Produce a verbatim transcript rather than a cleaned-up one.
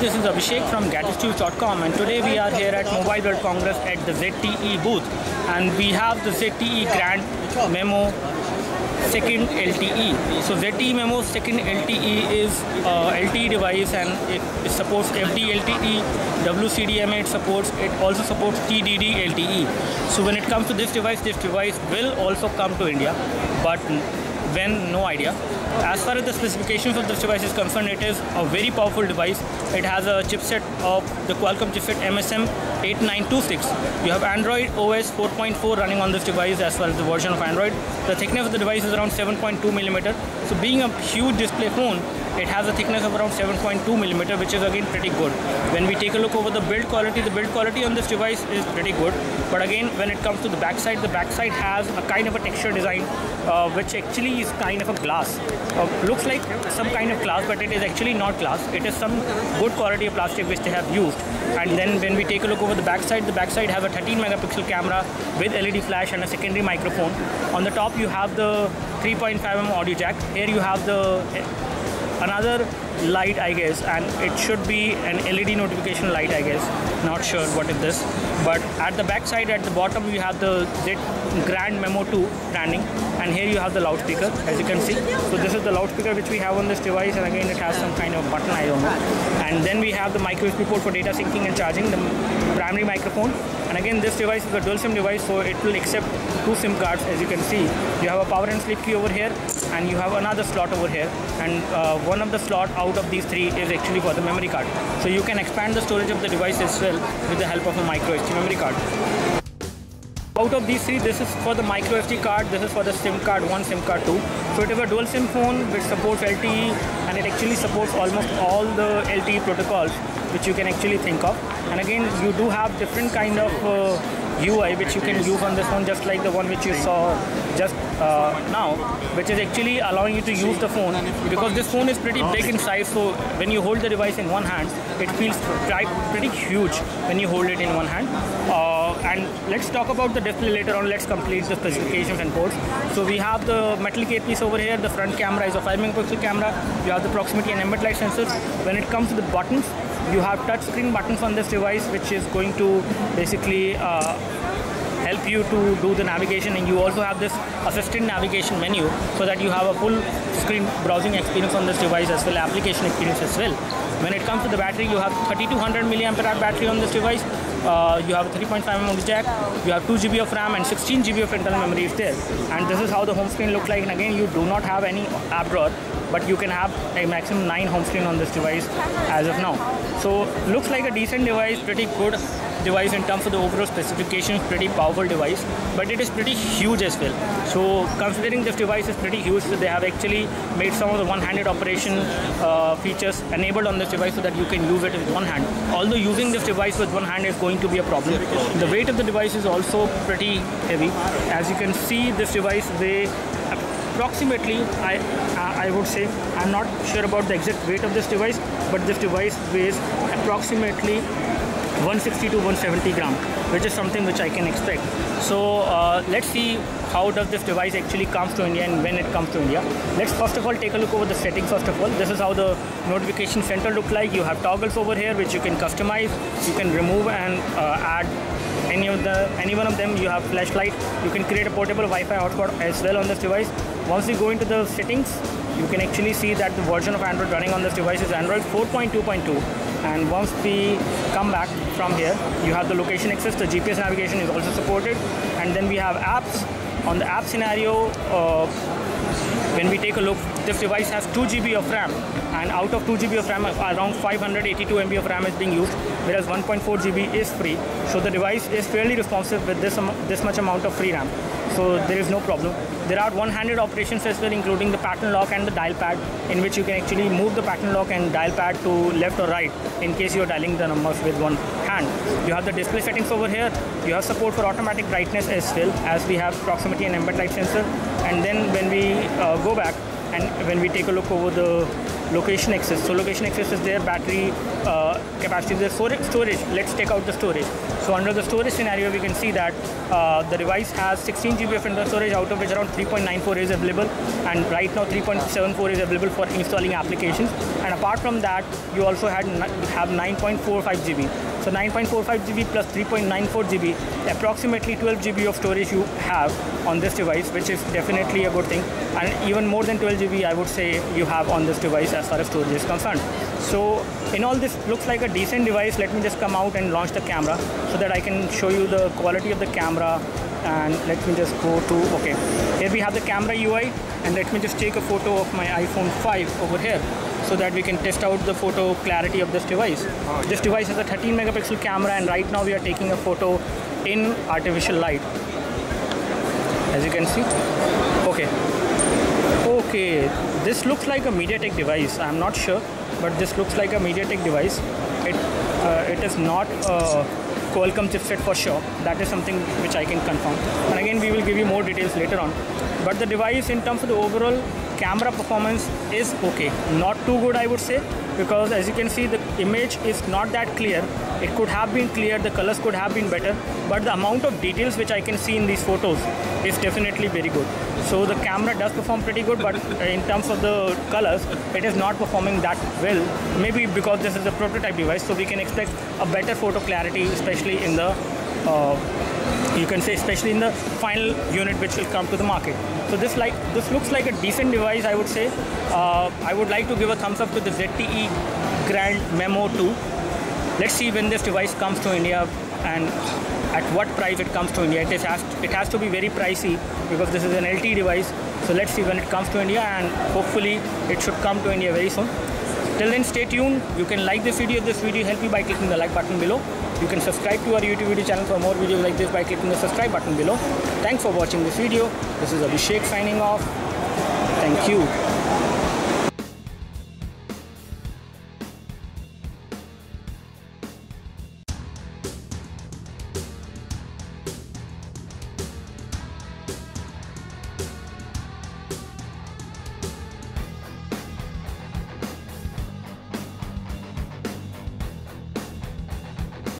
guys, this is Abhishek from Gadgetstouse dot com, and today we are here at Mobile World Congress at the Z T E booth, and we have the Z T E Grand Memo Second L T E. So Z T E Memo Second L T E is uh, L T E device, and it, it supports F D L T E, W C D M A. It supports. It also supports T D D L T E. So when it comes to this device, this device will also come to India, but when, no idea. As far as the specifications of this device is concerned, it is a very powerful device. It has a chipset of the Qualcomm chipset M S M eight nine two six. You have Android O S four point four running on this device as well as the version of Android. The thickness of the device is around seven point two millimeter. So being a huge display phone, it has a thickness of around seven point two millimeter, which is again pretty good. When we take a look over the build quality, the build quality on this device is pretty good. But again, when it comes to the backside, the backside has a kind of a texture design, uh, which actually is kind of a glass. Uh, looks like some kind of glass, but it is actually not glass. It is some good quality of plastic which they have used. And then when we take a look over the backside, the backside has a thirteen megapixel camera with L E D flash and a secondary microphone. On the top, you have the three point five millimeter audio jack. Here you have the another light, I guess, and it should be an L E D notification light, I guess. Not sure what is this, but at the back side, at the bottom, you have the Z Grand Memo two branding, and here you have the loudspeaker, as you can see. So this is the loudspeaker which we have on this device, and again it has some kind of button, I don't know. And then we have the micro U S B port for data syncing and charging, the primary microphone, and again this device is a dual SIM device, so it will accept two SIM cards, as you can see. You have a power and sleep key over here, and you have another slot over here, and uh, one of the slot out of these three is actually for the memory card. So you can expand the storage of the device as well with the help of a micro S D memory card. Out of these three, this is for the micro S D card, this is for the SIM card one, SIM card two. So it is a dual SIM phone which supports L T E, and it actually supports almost all the L T E protocols which you can actually think of. And again, you do have different kind of uh, U I which you can use on this phone, just like the one which you saw just uh, now, which is actually allowing you to use the phone, because this phone is pretty big in size. So when you hold the device in one hand, it feels pretty huge when you hold it in one hand. Uh, and let's talk about the display later on. Let's complete the specifications and ports. So we have the metal case piece over here. The front camera is a five megapixel camera. You have the proximity and ambient light sensors. When it comes to the buttons, you have touch screen buttons on this device, which is going to basically uh, help you to do the navigation, and you also have this assistant navigation menu so that you have a full screen browsing experience on this device as well, application experience as well. When it comes to the battery, you have thirty-two hundred milliamp hour battery on this device. Uh, you have a three point five millimeter jack, you have two G B of RAM and sixteen G B of internal memory is there. And this is how the home screen looks like, and again you do not have any app drawer, but you can have a maximum nine home screen on this device as of now. So looks like a decent device, pretty good device in terms of the overall specifications, pretty powerful device, but it is pretty huge as well. So considering this device is pretty huge, so they have actually made some of the one-handed operation uh, features enabled on this device so that you can use it with one hand. Although using this device with one hand is going to be a problem. The weight of the device is also pretty heavy. As you can see, this device weighs approximately, I, I would say, I'm not sure about the exact weight of this device, but this device weighs approximately one sixty to one seventy gram, which is something which I can expect. So uh, let's see how does this device actually comes to India and when it comes to India. Let's first of all take a look over the settings. First of all, this is how the notification center look like. You have toggles over here which you can customize, you can remove and uh, add any of the any one of them. You have flashlight, you can create a portable Wi-Fi hotspot as well on this device. Once you go into the settings, you can actually see that the version of Android running on this device is Android four point two point two. And once we come back from here, you have the location access, the G P S navigation is also supported. And then we have apps. On the app scenario, uh, when we take a look, this device has two G B of RAM, and out of two G B of RAM, around five hundred eighty-two M B of RAM is being used, whereas one point four G B is free. So the device is fairly responsive with this, um, this much amount of free RAM. So there is no problem. There are one-handed operations as well, including the pattern lock and the dial pad, in which you can actually move the pattern lock and dial pad to left or right in case you are dialing the numbers with one hand. You have the display settings over here. You have support for automatic brightness as well, as we have proximity and ambient light sensor. And then when we uh, go back and when we take a look over the location access. So location access is there, battery uh, capacity is there, storage. Let's take out the storage. So under the storage scenario, we can see that uh, the device has sixteen G B of internal storage, out of which around three point nine four is available, and right now three point seven four is available for installing applications. And apart from that, you also had have nine point four five G B. So nine point four five G B plus three point nine four G B, approximately twelve G B of storage you have on this device, which is definitely a good thing. And even more than twelve G B, I would say, you have on this device as far as storage is concerned. So in all, this looks like a decent device. Let me just come out and launch the camera so that I can show you the quality of the camera. And let me just go to, okay, here we have the camera U I. And let me just take a photo of my iPhone five over here, so that we can test out the photo clarity of this device. Oh, yeah. This device has a thirteen megapixel camera, and right now we are taking a photo in artificial light. As you can see, okay. Okay, this looks like a MediaTek device. I'm not sure, but this looks like a MediaTek device. It, uh, it is not a Qualcomm chipset for sure. That is something which I can confirm. And again, we will give you more details later on. But the device, in terms of the overall camera performance, is okay. Not too good, I would say, because as you can see, the image is not that clear. It could have been clear, the colors could have been better, but the amount of details which I can see in these photos is definitely very good. So the camera does perform pretty good, but in terms of the colors, it is not performing that well. Maybe because this is a prototype device, so we can expect a better photo clarity, especially in the uh, you can say especially in the final unit which will come to the market. So this like this looks like a decent device, I would say. Uh, I would like to give a thumbs up to the Z T E Grand Memo two. Let's see when this device comes to India and at what price it comes to India. It, is has, it has to be very pricey because this is an L T E device. So let's see when it comes to India, and hopefully it should come to India very soon. Till then, stay tuned. You can like this video. This video help me by clicking the like button below. You can subscribe to our YouTube video channel for more videos like this by clicking the subscribe button below. Thanks for watching this video. This is Abhishek signing off. Thank you.